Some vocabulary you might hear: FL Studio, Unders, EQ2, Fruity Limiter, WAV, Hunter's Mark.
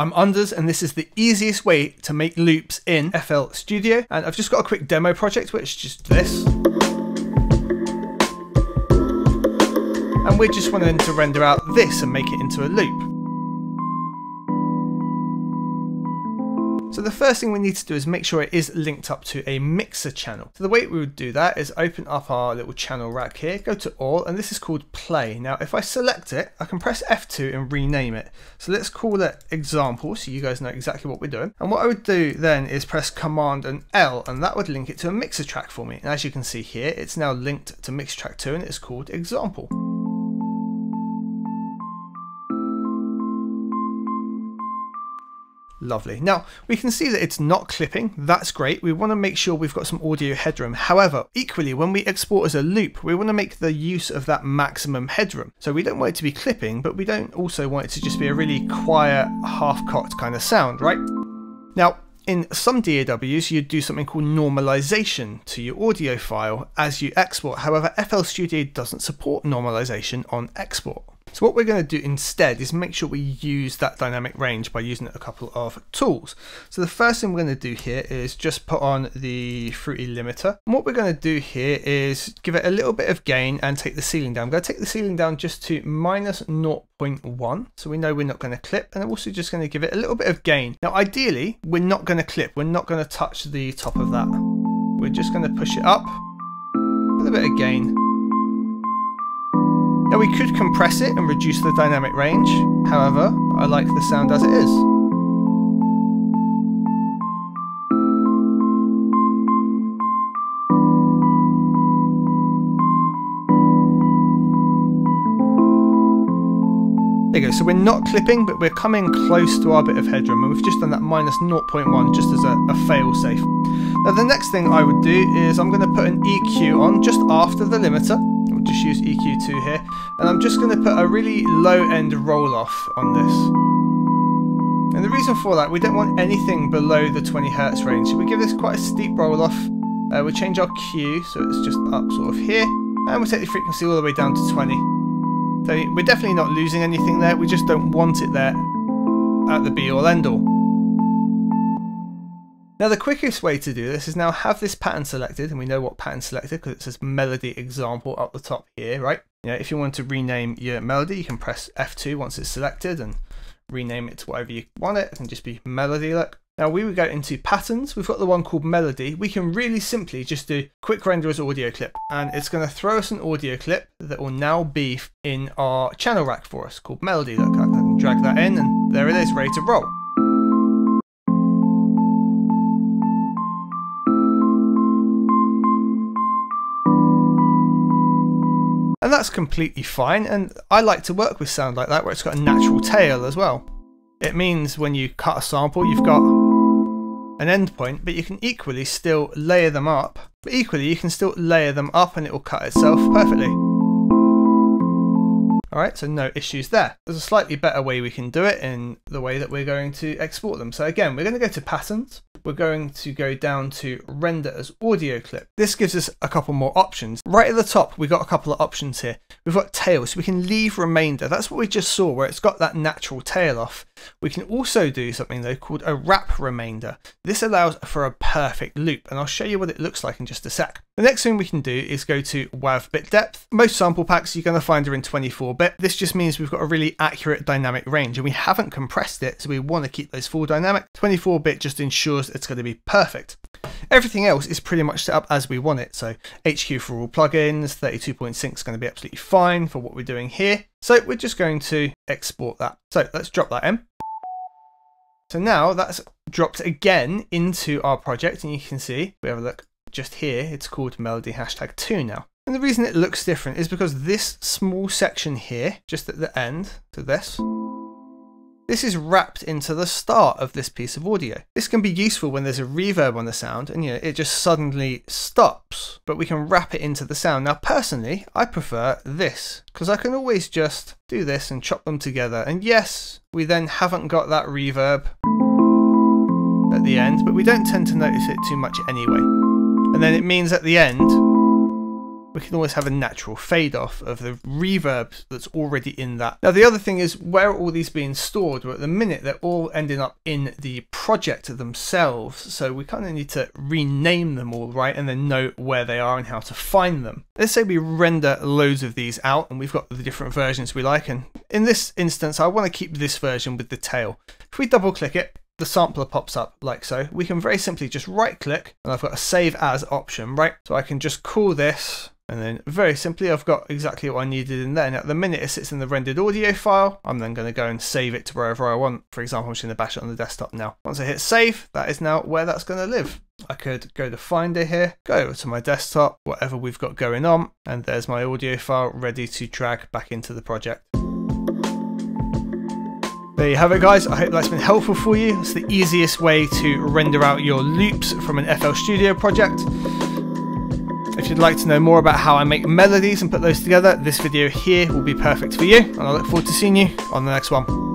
I'm Unders, and this is the easiest way to make loops in FL Studio. And I've just got a quick demo project, which is just this. And we're just wanting to render out this and make it into a loop. So the first thing we need to do is make sure it is linked up to a mixer channel. So the way we would do that is open up our little channel rack here, go to all, and this is called play. Now, if I select it, I can press F2 and rename it. So let's call it example, so you guys know exactly what we're doing. And what I would do then is press Command and L, and that would link it to a mixer track for me. And as you can see here, it's now linked to mixer track 2, and it's called example. Lovely. Now we can see that it's not clipping. That's great. We want to make sure we've got some audio headroom. However, equally, when we export as a loop, we want to make the use of that maximum headroom. So we don't want it to be clipping, but we don't also want it to just be a really quiet, half-cocked kind of sound, right? Now, in some DAWs, you'd do something called normalization to your audio file as you export. However, FL Studio doesn't support normalization on export. So what we're going to do instead is make sure we use that dynamic range by using a couple of tools. So the first thing we're going to do here is just put on the Fruity Limiter. And what we're going to do here is give it a little bit of gain and take the ceiling down. I'm going to take the ceiling down just to minus 0.1. So we know we're not going to clip, and I'm also just going to give it a little bit of gain. Now, ideally, we're not going to clip. We're not going to touch the top of that. We're just going to push it up, a little bit of gain. Now we could compress it and reduce the dynamic range. However, I like the sound as it is. There you go, so we're not clipping, but we're coming close to our bit of headroom, and we've just done that minus 0.1 just as a fail safe. Now the next thing I would do is I'm going to put an EQ on just after the limiter. Just use EQ2 here, and I'm just going to put a really low end roll off on this. And the reason for that, we don't want anything below the 20 Hz range. So we give this quite a steep roll off. We'll change our Q, so it's just up sort of here, and we'll take the frequency all the way down to 20. So we're definitely not losing anything there. We just don't want it there at the be all end all. Now the quickest way to do this is now have this pattern selected, and we know what pattern selected because it says melody example up the top here, right? You know, if you want to rename your melody, you can press F2 once it's selected and rename it to whatever you want it. It can just be melody, look. Now we would go into patterns. We've got the one called melody. We can really simply just do quick render as audio clip, and it's going to throw us an audio clip that will now be in our channel rack for us called melody. Look, I can drag that in, and there it is, ready to roll. And that's completely fine, and I like to work with sound like that where it's got a natural tail as well. It means when you cut a sample, you've got an end point, but you can equally still layer them up. But equally, you can still layer them up and it will cut itself perfectly. Alright, so no issues there. There's a slightly better way we can do it in the way that we're going to export them. So again, we're going to go to patterns. We're going to go down to render as audio clip. This gives us a couple more options. Right at the top, we've got a couple of options here. We've got tail, so we can leave remainder. That's what we just saw, where it's got that natural tail off. We can also do something though called a wrap remainder. This allows for a perfect loop, and I'll show you what it looks like in just a sec. The next thing we can do is go to WAV bit depth. Most sample packs you're going to find are in 24-bit. This just means we've got a really accurate dynamic range, and we haven't compressed it, so we want to keep those full dynamic. 24-bit just ensures it's going to be perfect. Everything else is pretty much set up as we want it. So HQ for all plugins, 32.6 is going to be absolutely fine for what we're doing here. So we're just going to export that. So let's drop that in. So now that's dropped again into our project, and you can see, we have a look just here, it's called melody #2 now. And the reason it looks different is because this small section here, just at the end, so this is wrapped into the start of this piece of audio. This can be useful when there's a reverb on the sound and, you know, it just suddenly stops, but we can wrap it into the sound. Now, personally, I prefer this because I can always just do this and chop them together. And yes, we then haven't got that reverb at the end, but we don't tend to notice it too much anyway. And then it means at the end, we can always have a natural fade off of the reverb that's already in that. Now the other thing is, where are all these being stored? Well, at the minute they're all ending up in the project themselves, so we kind of need to rename them all right and then know where they are and how to find them. Let's say we render loads of these out and we've got the different versions we like, and in this instance I want to keep this version with the tail. If we double click it, the sampler pops up like so. We can very simply just right click, and I've got a save as option, right? So I can just call this, and then very simply I've got exactly what I needed in there. Now at the minute it sits in the rendered audio file. I'm then going to go and save it to wherever I want. For example, I'm just going to bash it on the desktop now. Once I hit save, that is now where that's going to live. I could go to Finder here, go over to my desktop, whatever we've got going on, and there's my audio file ready to drag back into the project. There you have it guys, I hope that's been helpful for you. It's the easiest way to render out your loops from an FL Studio project. If you'd like to know more about how I make melodies and put those together, this video here will be perfect for you, and I look forward to seeing you on the next one.